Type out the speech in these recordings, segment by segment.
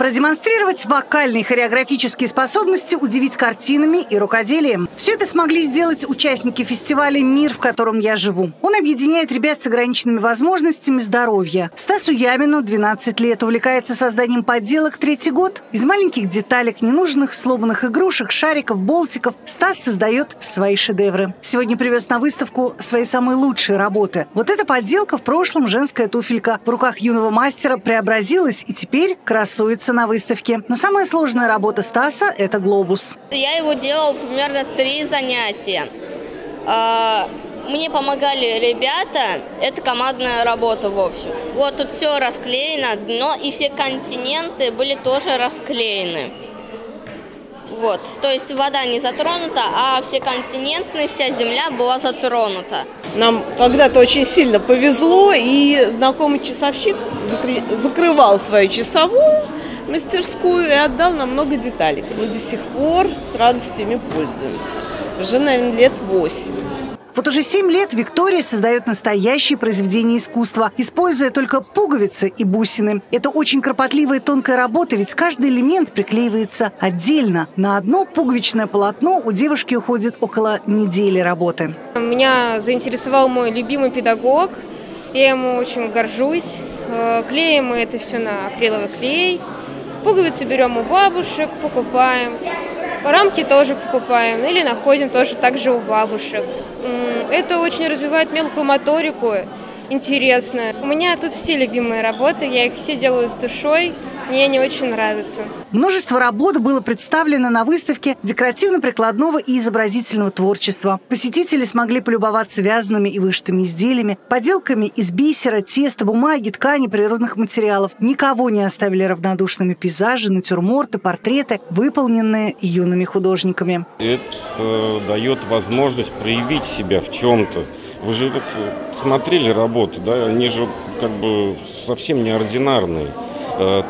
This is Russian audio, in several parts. продемонстрировать вокальные хореографические способности, удивить картинами и рукоделием. Все это смогли сделать участники фестиваля «Мир, в котором я живу». Он объединяет ребят с ограниченными возможностями здоровья. Стасу Ямину 12 лет, увлекается созданием подделок третий год. Из маленьких деталек, ненужных, сломанных игрушек, шариков, болтиков Стас создает свои шедевры. Сегодня привез на выставку свои самые лучшие работы. Вот эта подделка, в прошлом женская туфелька, в руках юного мастера преобразилась и теперь красуется на выставке. Но самая сложная работа Стаса – это глобус. Я его делала примерно 3 занятия. Мне помогали ребята, это командная работа, в общем. Вот тут все расклеено, но и все континенты были тоже расклеены. Вот, то есть вода не затронута, а все континенты, вся земля была затронута. Нам когда-то очень сильно повезло, и знакомый часовщик закрывал свою часовую мастерскую и отдал нам много деталей. Мы до сих пор с радостью ими пользуемся. Уже, наверное, лет 8. Вот уже 7 лет Виктория создает настоящие произведения искусства, используя только пуговицы и бусины. Это очень кропотливая и тонкая работа, ведь каждый элемент приклеивается отдельно. На одно пуговичное полотно у девушки уходит около недели работы. Меня заинтересовал мой любимый педагог. Я ему очень горжусь. Клеим мы это все на акриловый клей. Пуговицы берем у бабушек, покупаем. Рамки тоже покупаем или находим тоже так же у бабушек. Это очень развивает мелкую моторику, интересно. У меня тут все любимые работы, я их все делаю с душой, мне они очень нравятся. Множество работ было представлено на выставке декоративно-прикладного и изобразительного творчества. Посетители смогли полюбоваться вязаными и вышитыми изделиями, поделками из бисера, теста, бумаги, ткани, природных материалов. Никого не оставили равнодушными пейзажи, натюрморты, портреты, выполненные юными художниками. Это дает возможность проявить себя в чем-то. Вы же вот смотрели работы, да? Они же как бы совсем неординарные.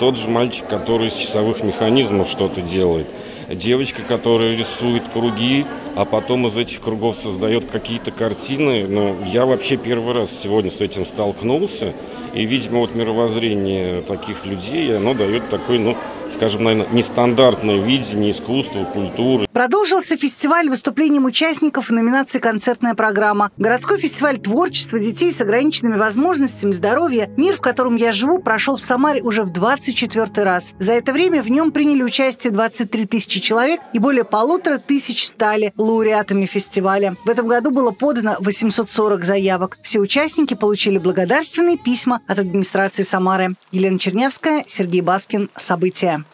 Тот же мальчик, который из часовых механизмов что-то делает. Девочка, которая рисует круги, а потом из этих кругов создает какие-то картины. Но я вообще первый раз сегодня с этим столкнулся. И, видимо, вот мировоззрение таких людей, оно дает такой, ну, скажем, наверное, нестандартное видение искусства, культуры. Продолжился фестиваль выступлением участников в номинации «Концертная программа». Городской фестиваль творчества детей с ограниченными возможностями здоровья «Мир, в котором я живу» прошел в Самаре уже в 24-й раз. За это время в нем приняли участие 23 000 человек и более 1500 стали лауреатами фестиваля. В этом году было подано 840 заявок. Все участники получили благодарственные письма от администрации Самары. Елена Чернявская, Сергей Баскин. События.